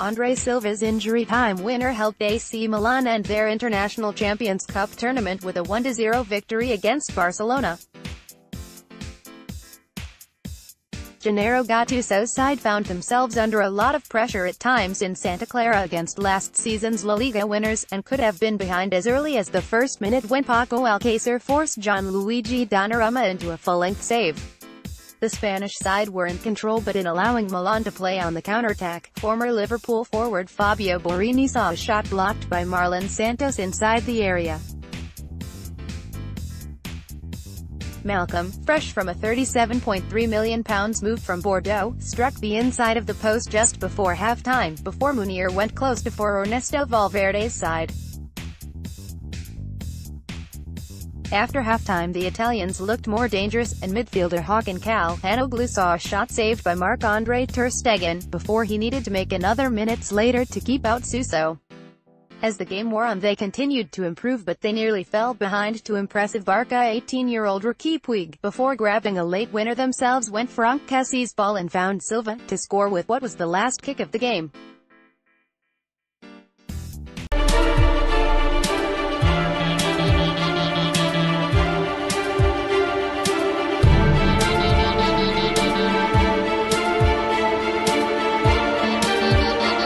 Andre Silva's injury time winner helped AC Milan end their International Champions Cup tournament with a 1-0 victory against Barcelona. Gennaro Gattuso's side found themselves under a lot of pressure at times in Santa Clara against last season's La Liga winners, and could have been behind as early as the first minute when Paco Alcacer forced Gianluigi Donnarumma into a full-length save. The Spanish side were in control, but in allowing Milan to play on the counterattack, former Liverpool forward Fabio Borini saw a shot blocked by Marlon Santos inside the area. Malcolm, fresh from a £37.3 million move from Bordeaux, struck the inside of the post just before half-time, before Munir went close to for Ernesto Valverde's side. After half-time the Italians looked more dangerous, and midfielder Hakan Calhanoglu saw a shot saved by Marc-Andre Ter Stegen, before he needed to make another minutes later to keep out Suso. As the game wore on they continued to improve, but they nearly fell behind to impressive Barca 18-year-old Riqui Puig, before grabbing a late winner themselves when Franck Kessié's ball and found Silva, to score with what was the last kick of the game.